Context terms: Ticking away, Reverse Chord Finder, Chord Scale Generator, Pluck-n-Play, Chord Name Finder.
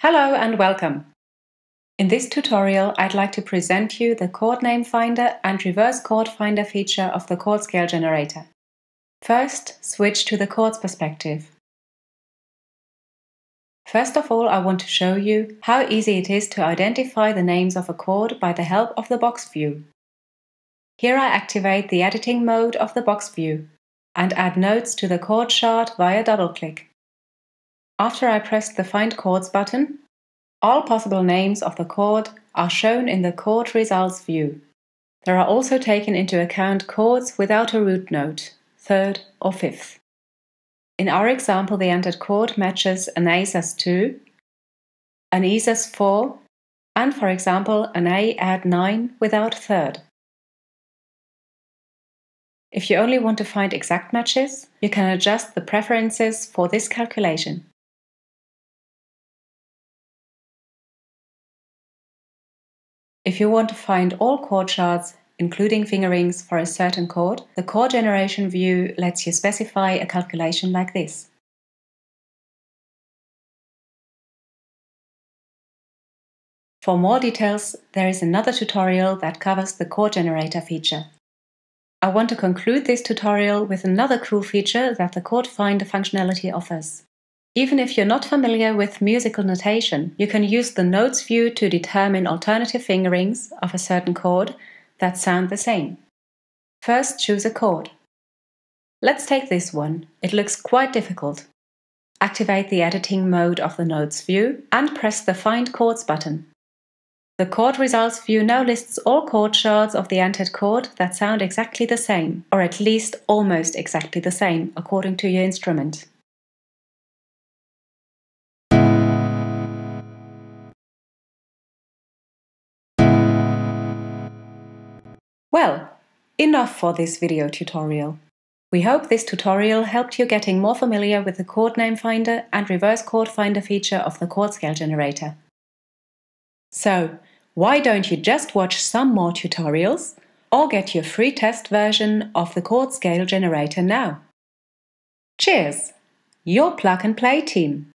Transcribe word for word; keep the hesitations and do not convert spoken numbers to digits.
Hello and welcome! In this tutorial I'd like to present you the Chord Name Finder and Reverse Chord Finder feature of the Chord Scale Generator. First, switch to the chords perspective. First of all, I want to show you how easy it is to identify the names of a chord by the help of the box view. Here I activate the editing mode of the box view and add notes to the chord chart via double-click. After I press the Find Chords button, all possible names of the chord are shown in the Chord Results view. There are also taken into account chords without a root note, third or fifth. In our example, the entered chord matches an A sus two, an E sus four, and for example an A add nine without third. If you only want to find exact matches, you can adjust the preferences for this calculation. If you want to find all chord charts, including fingerings for a certain chord, the Chord Generation view lets you specify a calculation like this. For more details, there is another tutorial that covers the Chord Generator feature. I want to conclude this tutorial with another cool feature that the Chord Finder functionality offers. Even if you're not familiar with musical notation, you can use the Notes view to determine alternative fingerings of a certain chord that sound the same. First, choose a chord. Let's take this one. It looks quite difficult. Activate the editing mode of the Notes view and press the Find Chords button. The Chord Results view now lists all chord charts of the entered chord that sound exactly the same, or at least almost exactly the same, according to your instrument. Well, enough for this video tutorial. We hope this tutorial helped you getting more familiar with the Chord Name Finder and Reverse Chord Finder feature of the Chord Scale Generator. So, why don't you just watch some more tutorials or get your free test version of the Chord Scale Generator now? Cheers! Your Pluck-n-Play team!